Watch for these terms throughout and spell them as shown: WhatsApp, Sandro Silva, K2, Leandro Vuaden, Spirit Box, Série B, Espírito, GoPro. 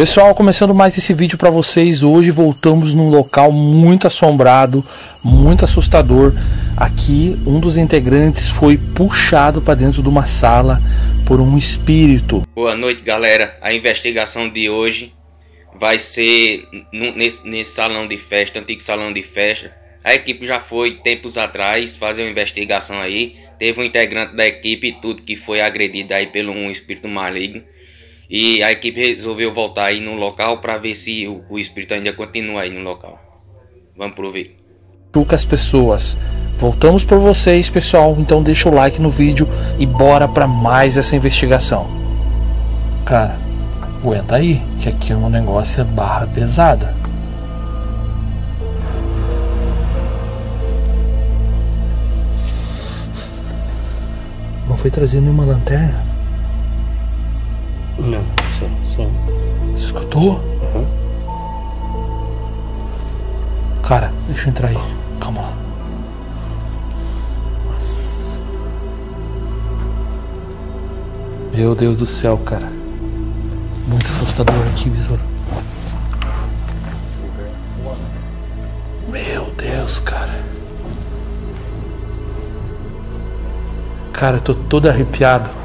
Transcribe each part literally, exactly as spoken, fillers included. Pessoal, começando mais esse vídeo para vocês, hoje voltamos num local muito assombrado, muito assustador. Aqui um dos integrantes foi puxado para dentro de uma sala por um espírito. Boa noite, galera. A investigação de hoje vai ser nesse, nesse salão de festa, antigo salão de festa. A equipe já foi tempos atrás fazer uma investigação aí. Teve um integrante da equipe, tudo que foi agredido aí pelo um espírito maligno. E a equipe resolveu voltar aí no local para ver se o, o espírito ainda continua aí no local. Vamos prover. Tuca as pessoas. Voltamos por vocês, pessoal. Então deixa o like no vídeo e bora para mais essa investigação. Cara, aguenta aí, que aqui o negócio é barra pesada. Não foi trazer nenhuma lanterna? Não, só, só. Você escutou? Uhum. Cara, deixa eu entrar aí. Calma lá. Nossa. Meu Deus do céu, cara. Muito assustador aqui, besouro. Meu Deus, cara. Cara, eu tô todo arrepiado.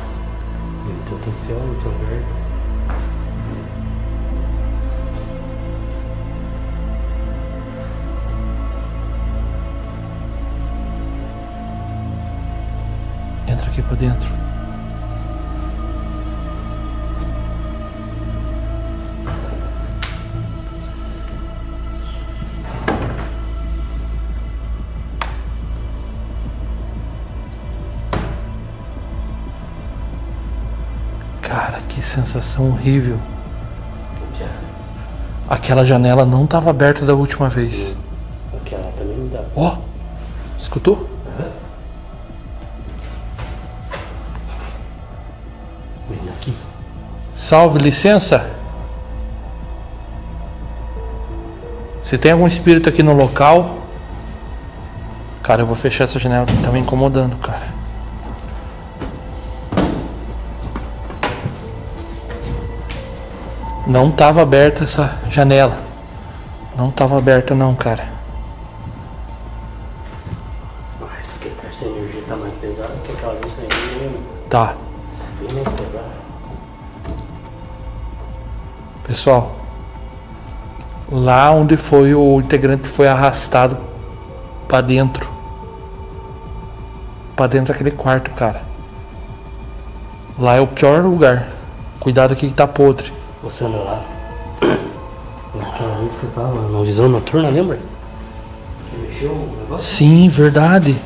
Entra aqui pra dentro. Cara, que sensação horrível. Aquela janela não estava aberta da última vez. Aquela também não dá. Ó, escutou? Uhum. Vem aqui. Salve, licença. Se tem algum espírito aqui no local... Cara, eu vou fechar essa janela que tá me incomodando, cara. Não tava aberta essa janela. Não tava aberta não, cara. Mas que essa energia tá mais pesada que aquela vez que eu vi. Tá. Bem mais pesada. Pessoal, lá onde foi o integrante foi arrastado pra dentro. Pra dentro daquele quarto, cara. Lá é o pior lugar. Cuidado aqui que tá podre. O celular, naquela vez você tava na visão noturna, lembra? Que mexeu o negócio? Sim, verdade.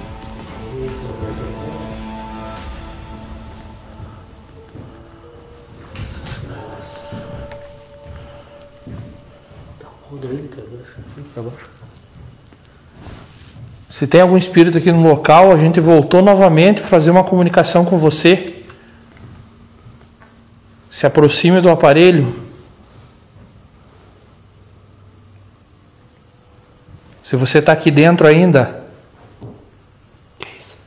Nossa. Tá podre ali, cara. Fui pra baixo. Se tem algum espírito aqui no local, a gente voltou novamente para fazer uma comunicação com você. Se aproxime do aparelho. Se você está aqui dentro ainda. Que isso?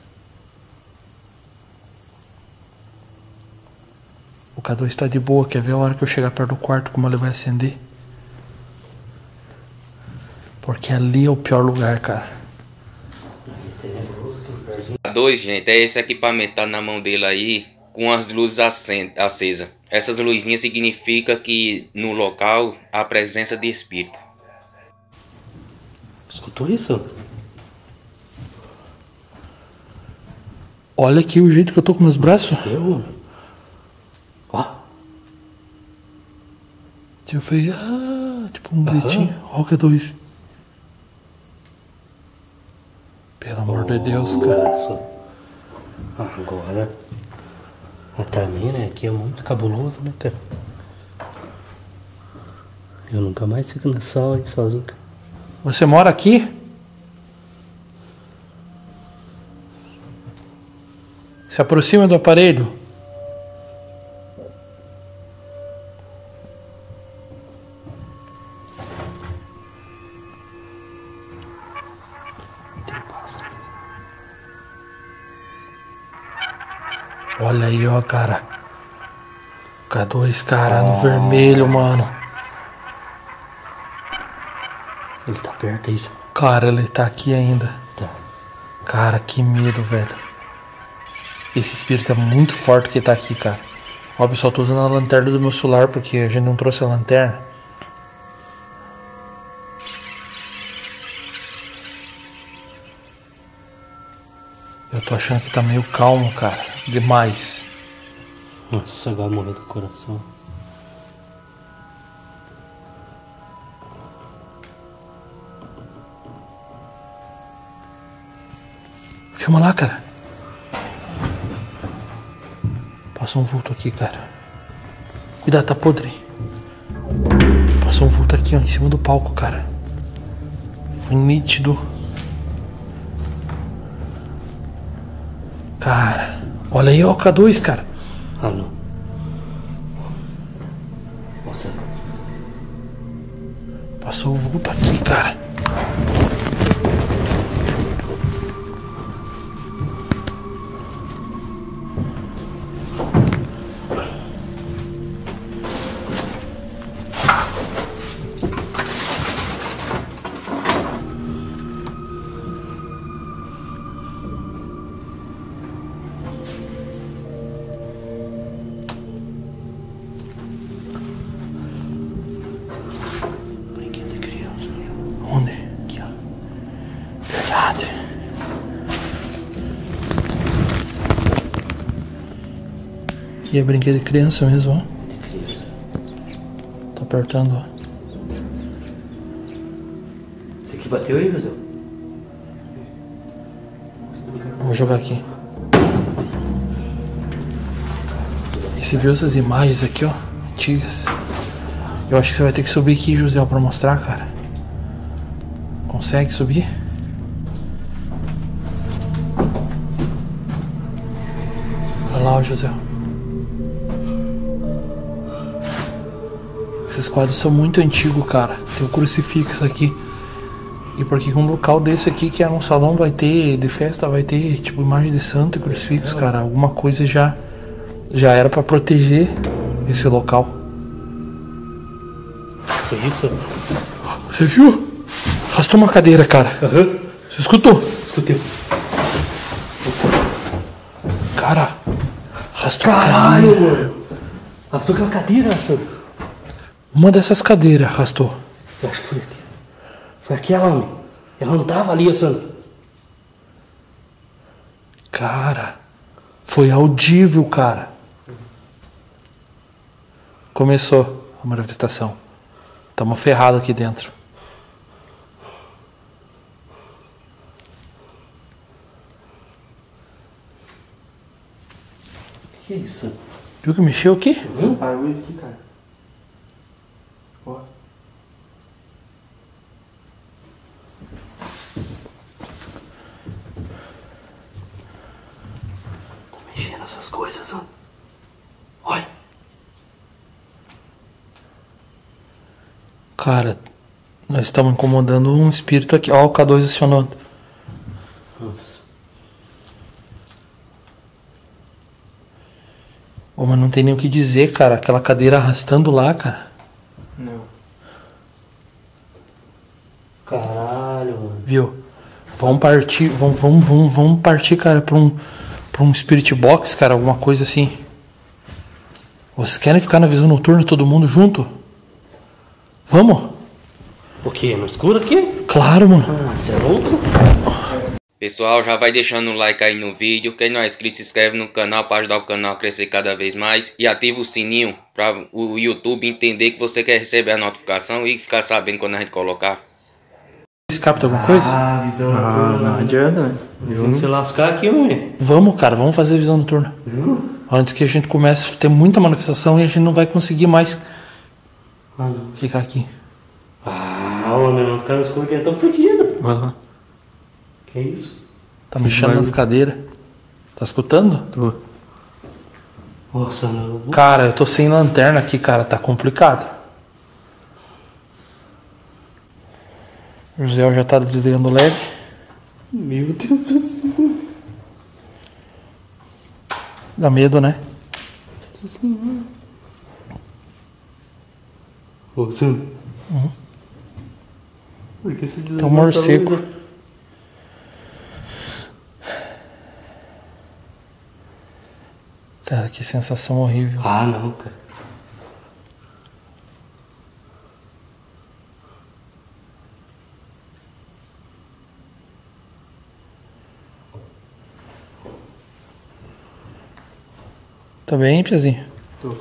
O K dois está de boa. Quer ver a hora que eu chegar perto do quarto como ele vai acender? Porque ali é o pior lugar, cara. K dois, gente, é esse equipamento tá na mão dele aí, com as luzes acesas. Essas luzinhas significam que no local há presença de espírito. Escutou isso? Olha aqui o jeito que eu tô com meus braços. Eu? Ó. Tipo, fez, ah, tipo um gritinho. Ó o K dois. Pelo amor de Deus, cara. Agora... Mas também, né? Aqui é muito cabuloso, né, cara? Eu nunca mais fico na sala aí sozinho. Você mora aqui? Se aproxima do aparelho. Olha aí, ó, cara. K dois, cara, no vermelho, mano. Ele tá perto, é isso? Cara, ele tá aqui ainda. Tá. Cara, que medo, velho. Esse espírito é muito forte que tá aqui, cara. Ó, pessoal, tô usando a lanterna do meu celular porque a gente não trouxe a lanterna. Eu tô achando que tá meio calmo, cara. Demais. Nossa, agora morreu do coração. Filma lá, cara. Passou um vulto aqui, cara. Cuidado, tá podre. Passou um vulto aqui, ó, em cima do palco, cara. Foi nítido. Cara, olha aí, ó, K dois, cara. Ah, não. Nossa. Passou o vulto aqui, cara. E é brinquedo de criança mesmo, ó. É de criança. Tá apertando, ó. Esse aqui bateu aí, Brasil? Vou jogar aqui. E você viu essas imagens aqui, ó? Antigas. Eu acho que você vai ter que subir aqui, José, pra mostrar, cara. Consegue subir? Olha lá, ó, José. Esses quadros são muito antigos, cara. Tem um crucifixo aqui. E porque um local desse aqui, que era um salão, vai ter de festa, vai ter tipo imagem de santo e crucifixo, cara. Alguma coisa já, já era pra proteger esse local. Isso é isso? Você viu? Arrastou uma cadeira, cara. Uhum. Você escutou? Escutei. Cara, arrastou a cadeira. Arrastou aquela cadeira, Sandro. Uma dessas cadeiras arrastou. Eu acho que foi aqui. Foi aquela, homem. Ela não tava ali, Sandro. Cara, foi audível, cara. Começou a manifestação. Tamo ferrado aqui dentro. O que é isso? Viu que mexeu aqui? Viu? Barulho aqui, cara. Ó. Tá mexendo essas coisas, ó. Olha. Cara, nós estamos incomodando um espírito aqui. Ó, o K dois acionando. Ups. Ô, mas não tem nem o que dizer, cara. Aquela cadeira arrastando lá, cara. Não. Caralho, mano. Viu? Vamos partir, vamos, vamos, vamos, vamos partir, cara, pra um, pra um Spirit Box, cara, alguma coisa assim. Vocês querem ficar na visão noturna, todo mundo junto? Vamos? O quê? No escuro aqui? Claro, mano. Ah, você é louco? Pessoal, já vai deixando o like aí no vídeo. Quem não é inscrito, se inscreve no canal para ajudar o canal a crescer cada vez mais. E ativa o sininho para o YouTube entender que você quer receber a notificação e ficar sabendo quando a gente colocar. Vocês captam alguma coisa? Ah, visão ah, noturna. Não adianta, né? Vamos se lascar aqui, homem. Vamos, cara. Vamos fazer visão noturna. Viu? Antes que a gente comece a ter muita manifestação e a gente não vai conseguir mais ah, ficar aqui. Ah, homem. Não ficar no escuro que é tão fodido. Aham. Que isso? Tá mexendo nas cadeiras. Tá escutando? Tô. Nossa, não. Cara, eu tô sem lanterna aqui, cara. Tá complicado. O José já tá desligando o L E D. Meu Deus do céu. Dá medo, né? Sim. Ô, Sam. Uhum. Porque se desligar um morcego. Luz... Cara, que sensação horrível. Ah, não, cara. Tá bem, Piazinho? Tô.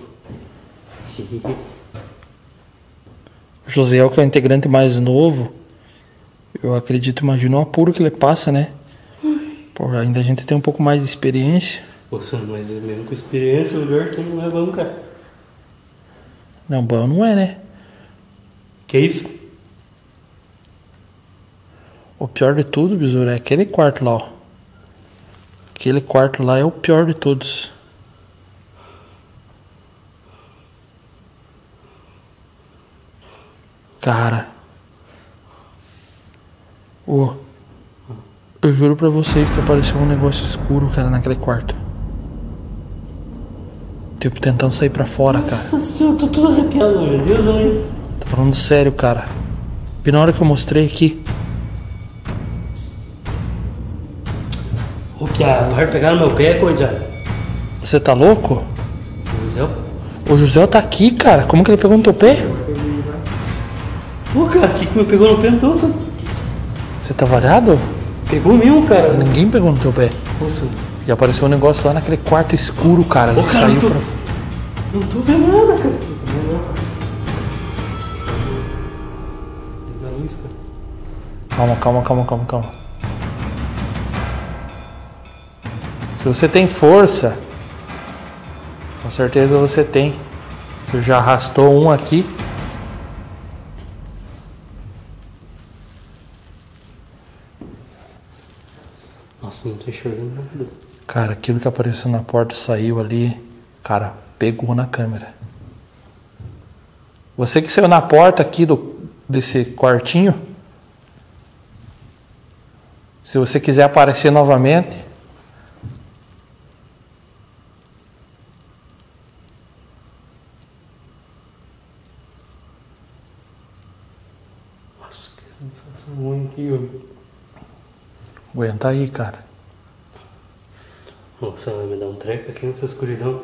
José é o que é o integrante mais novo. Eu acredito, imagino o apuro que ele passa, né? Por ainda a gente tem um pouco mais de experiência. Poxa, mas mesmo com experiência, o melhor que não é bom, cara. Não, bom não é, né? Que isso? O pior de tudo, Besouro, é aquele quarto lá, ó. Aquele quarto lá é o pior de todos. Cara, oh, eu juro pra vocês que apareceu um negócio escuro, cara, naquele quarto. Tipo, tentando sair pra fora. Nossa, cara. Nossa senhora, eu tô todo arrepiado, meu Deus, hein? Tô falando sério, cara. E na hora que eu mostrei aqui... O que? A barra pegar no meu pé é coisa... Você tá louco? José? O José tá aqui, cara. Como que ele pegou no teu pé? Pô, cara, o que que me pegou no pé? Nossa. Você tá variado? Pegou meu, cara. Ninguém pegou no teu pé. Nossa. E apareceu um negócio lá naquele quarto escuro, cara. Ele saiu pra... Não tô vendo nada, cara. Não tô vendo nada. Calma, calma, calma, calma, calma. Se você tem força, com certeza você tem. Você já arrastou um aqui. Não tô enxergando nada. Cara, aquilo que apareceu na porta saiu ali. Cara, pegou na câmera. Você que saiu na porta aqui do, desse quartinho. Se você quiser aparecer novamente. Nossa, que sensação ruim aqui, velho. Aguenta aí, cara. Nossa, vai me dar um treco aqui nessa escuridão.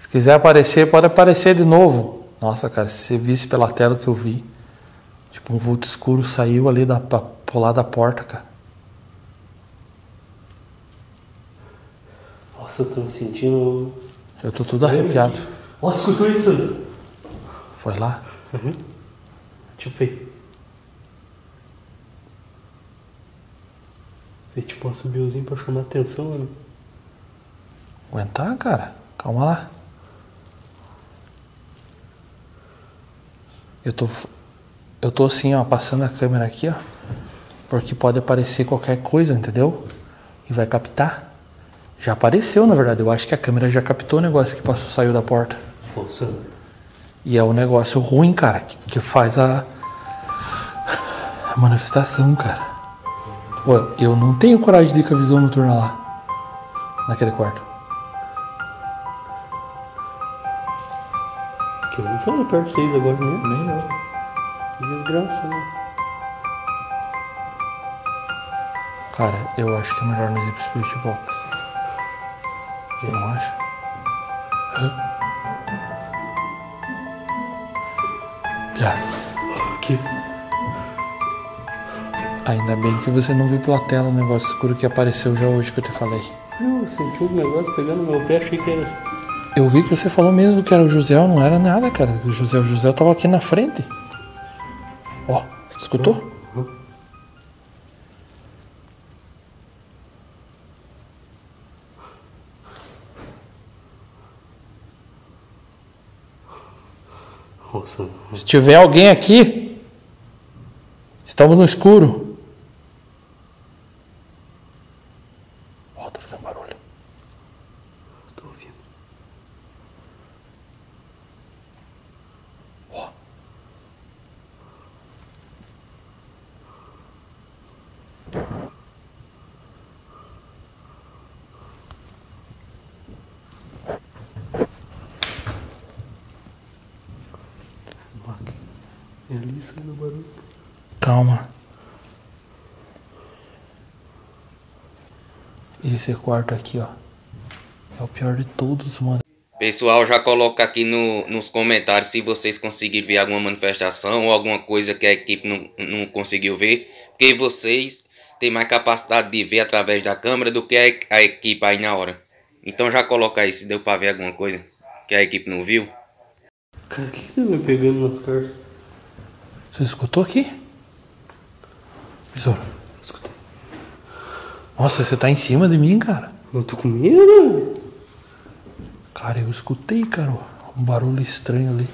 Se quiser aparecer, pode aparecer de novo. Nossa, cara, se você visse pela tela que eu vi. Tipo, um vulto escuro saiu ali da, pra, pro lado da porta, cara. Nossa, eu tô me sentindo... Eu tô todo arrepiado. Nossa, escutou isso? Foi lá? Uhum. Tipo, fez. Fez tipo um subiuzinho pra chamar a atenção, mano. Aguentar, cara? Calma lá. Eu tô. Eu tô assim, ó, passando a câmera aqui, ó. Porque pode aparecer qualquer coisa, entendeu? E vai captar. Já apareceu, na verdade. Eu acho que a câmera já captou o negócio que passou, saiu da porta. Nossa. E é um negócio ruim, cara, que, que faz a, a manifestação, cara. Pô, eu não tenho coragem de ir com a visão noturna lá, naquele quarto. Que não são perto de vocês agora, né? Nem não. Que desgraça, né? Cara, eu acho que é melhor nós ir pro Spirit Box. Eu não acho. Hã? Já. Que... Ainda bem que você não viu pela tela o negócio escuro que apareceu já hoje que eu te falei. Eu senti um negócio pegando meu pé, achei que era... Eu vi que você falou mesmo que era o José, não era nada, cara. O José, o José tava aqui na frente. Ó, escutou? Uhum. Se tiver alguém aqui, estamos no escuro. Ó, oh, tá fazendo barulho. Tô ouvindo. Ó. Oh. É ali saindo o barulho. Calma. Esse quarto aqui, ó, é o pior de todos, mano. Pessoal, já coloca aqui no, nos comentários se vocês conseguirem ver alguma manifestação ou alguma coisa que a equipe não, não conseguiu ver. Porque vocês têm mais capacidade de ver através da câmera do que a, a equipe aí na hora. Então já coloca aí se deu pra ver alguma coisa que a equipe não viu. Cara, o que que tá me pegando nas cartas? Você escutou aqui? Besouro, escutei. Nossa, você tá em cima de mim, cara. Eu tô com medo. Cara, eu escutei, cara, um barulho estranho ali.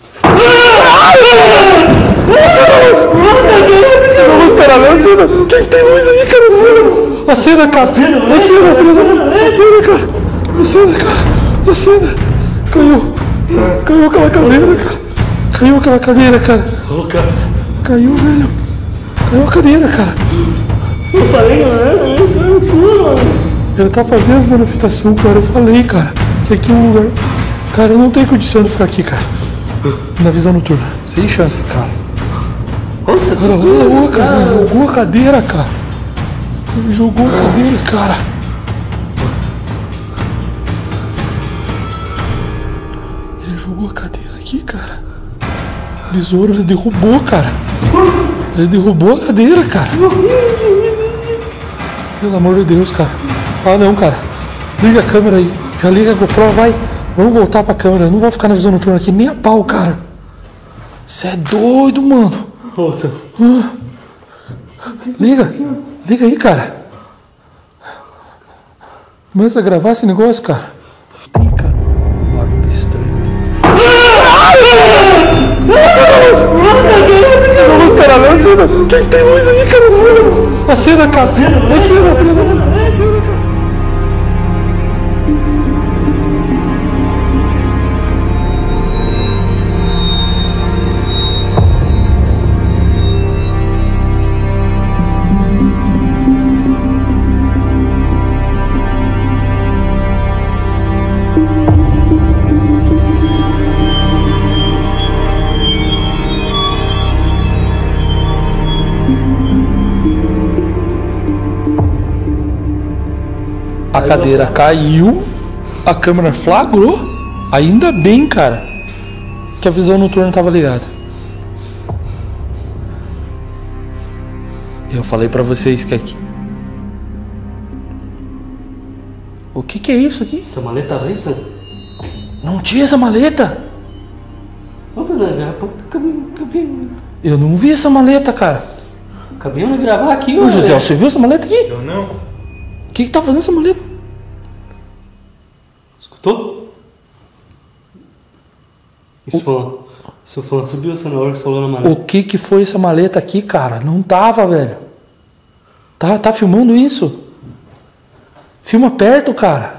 Você não vai esperar não, Cena? Quem tem luz aí, cara? Cena! A Cena, cara! A Cena, cara! A Cena, cara! A Cena, cara! A Cena! Caiu! Caiu aquela cadeira, cara! Caiu aquela cadeira, cara! Caiu, velho! Caiu a cadeira, cara! Eu falei, mano! Ele tá fazendo as manifestações, cara! Eu falei, cara! Que aqui é um lugar... Cara, eu não tenho condição de ficar aqui, cara. Na visão noturna. Sem chance, cara. Nossa, cara, olha, cara. Ele jogou a cadeira, cara. Ele jogou a cadeira, cara. Ele jogou a cadeira aqui, cara. O besouro, ele derrubou, cara. Ele derrubou a cadeira, cara. Pelo amor de Deus, cara. Ah, não, cara. Liga a câmera aí. Já liga a GoPro, vai. Vamos voltar pra câmera. Eu não vou ficar na visão noturna aqui nem a pau, cara. Você é doido, mano. Nossa. Ah. Liga. Liga aí, cara. Começa a gravar esse negócio, cara. Tem, cara. Um barulho estranho. Você não vai esperar não, Cena? Quem tem luz aí, cara? Cena. A Cena, cara. A Cena, filha da mãe. A Cena, cara. A cadeira caiu, a câmera flagrou, ainda bem, cara, que a visão noturna tava ligada. Eu falei pra vocês que aqui... O que que é isso aqui? Essa maleta vem, Sam? Não tinha essa maleta? Eu não vi essa maleta, cara. Acabamos de gravar aqui, ô José, você viu essa maleta aqui? Eu não. O que que tá fazendo essa maleta? Escutou? Isso falando. Isso falando, subiu essa na hora que falou na maleta. O que que foi essa maleta aqui, cara? Não tava, velho. Tá, tá filmando isso? Filma perto, cara.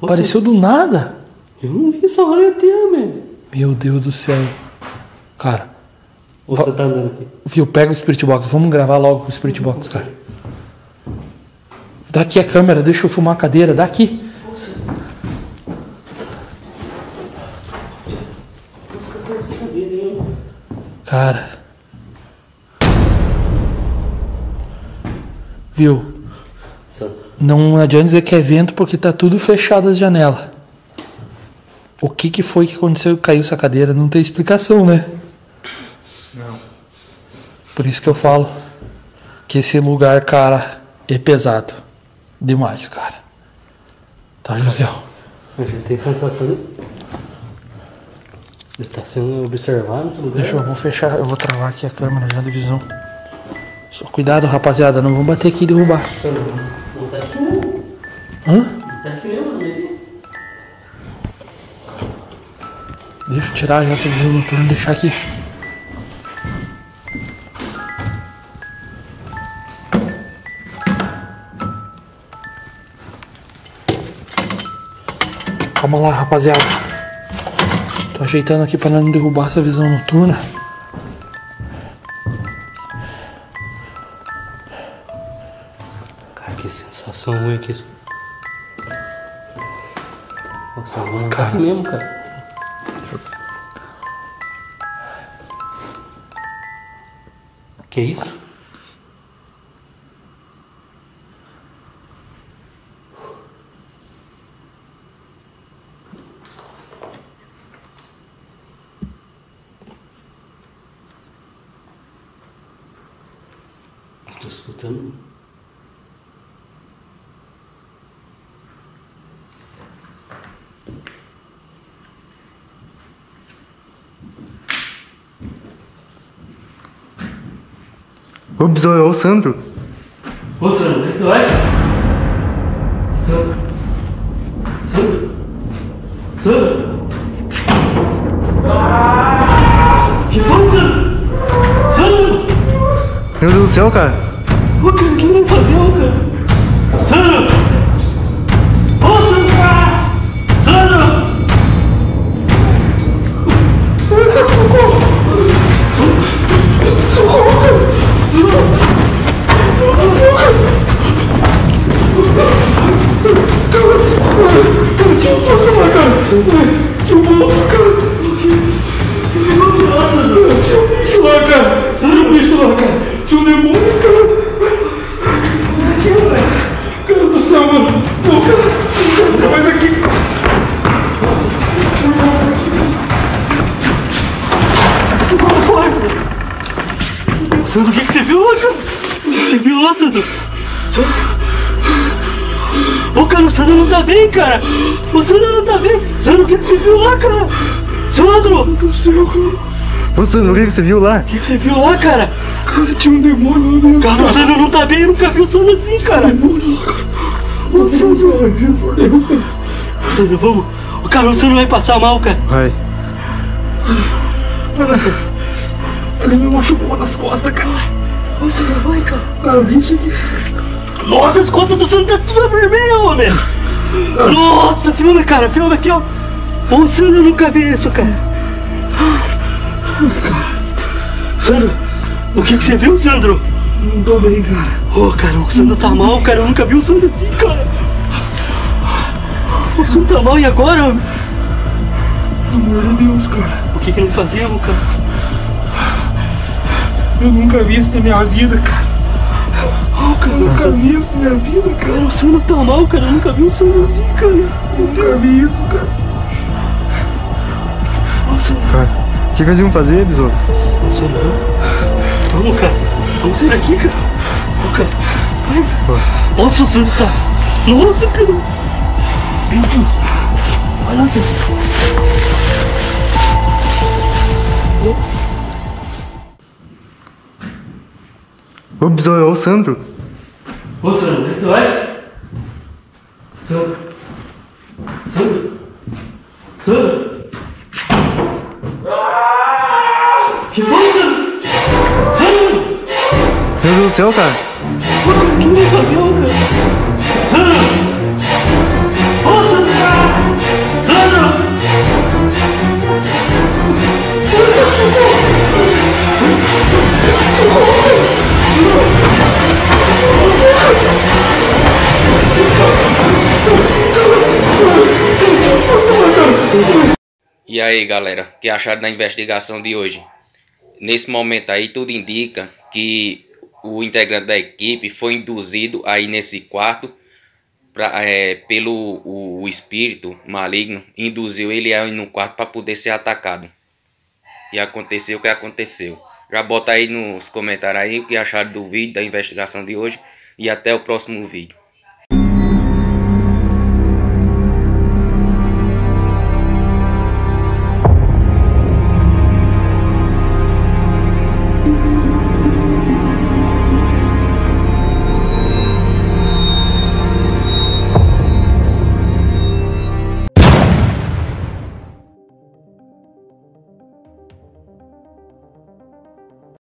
Você... Apareceu do nada. Eu não vi essa maleta, velho. Meu Deus do céu. Cara. Ou você tá andando aqui? Viu, pega o Spirit Box. Vamos gravar logo com o Spirit Box, cara. Dá aqui a câmera, deixa eu filmar a cadeira, dá aqui. Cara. Viu? Não adianta dizer que é vento porque tá tudo fechado as janelas. O que que foi que aconteceu que caiu essa cadeira? Não tem explicação, né? Não. Por isso que eu falo que esse lugar, cara, é pesado. Demais, cara. Tá, José? A gente tem sensação de estar sendo observado nesse lugar. Deixa eu, vou fechar, eu vou travar aqui a câmera já de visão. Só cuidado, rapaziada, não vão bater aqui e derrubar. Não tá aqui mesmo? Hã? Não tá aqui mesmo, Messi? Deixa eu tirar já essa visão noturna e deixar aqui. Calma lá, rapaziada. Tô ajeitando aqui pra não derrubar essa visão noturna. Cara, que sensação ruim aqui. Nossa, mano, cara, tá aqui mesmo, cara. Que isso? Estou escutando. Ops, é o Sandro. Ô Sandro, onde você vai? Sandro. Sandro. Sandro. Ah! Que foi, Sandro? Sandro! Meu Deus do céu, cara. O que ele vai fazer, cara? Sandro! Ô, Sandro! Sandro! Socorro! Socorro, cara! Socorro! Tinha um poço lá, cara! Tinha um poço, cara! Tinha um bicho lá, cara! Tinha um bicho lá, cara! Tinha um demônio, cara! Cara do céu, mano. Pô, cara, cara, mais aqui. Sandro, o que, que você viu lá, cara? Você viu lá, Sandro? Ô, oh, cara, o Sandro não tá bem, cara. O Sandro não tá bem. Sandro, o que, que você viu lá, cara? Sandro! Meu Deus do céu, cara. Ô, Sandro, o que, que você viu lá? O que, que você viu lá, cara? Cara, tinha um demônio lá, né? Cara, o Sandro não tá bem, eu nunca vi o Sandro assim, cara. Demônio, cara. O Sandro, por Deus, cara. O Sandro, vamos. O cara, o Sandro vai passar mal, cara. Vai. Ele me machucou nas costas, cara. O Sandro, vai, cara. Cara, vixe aqui. Nossa, as costas do Sandro tá tudo vermelha, homem. Nossa, filma, cara, filma aqui, ó. O Sandro nunca vi isso, cara. Sandro. O que, que você viu, Sandro? Não tô bem, cara. Ô, oh, cara, o Sandro tá mal, cara. Eu nunca vi o Sandro assim, cara. O Sandro tá mal, e agora? Amor de Deus, cara. O que que não fazemos, cara? Eu nunca vi isso na minha vida, cara. Oh, cara, eu nunca Sandro. vi isso na minha vida, cara. Cara, o Sandro tá mal, cara. Eu nunca vi o Sandro assim, cara. Eu nunca vi isso, cara. Ô, Sandro. Cara, o que que nós íamos fazer, Besouro? Não sei não. Vamos, cara. Vamos sair daqui, cara. Ô, cara. Vai. Nossa, o Sandro tá... Nossa, cara. Vem aqui. Vai lá, Sandro. Ô, Besouro, é o Sandro. Ô, Sandro, onde você vai? Sandro. Sandro. Sandro. Que foi, Sandro? Meu Deus do céu, cara! O que ele fazia, cara? Sandro! Ô, oh, Sandro! Sandro! E aí, galera, o que acharam da investigação de hoje? Nesse momento aí, tudo indica que o integrante da equipe foi induzido aí nesse quarto pra, é, pelo o, o espírito maligno, induziu ele aí no quarto para poder ser atacado. E aconteceu o que aconteceu. Já bota aí nos comentários aí o que acharam do vídeo, da investigação de hoje, e até o próximo vídeo.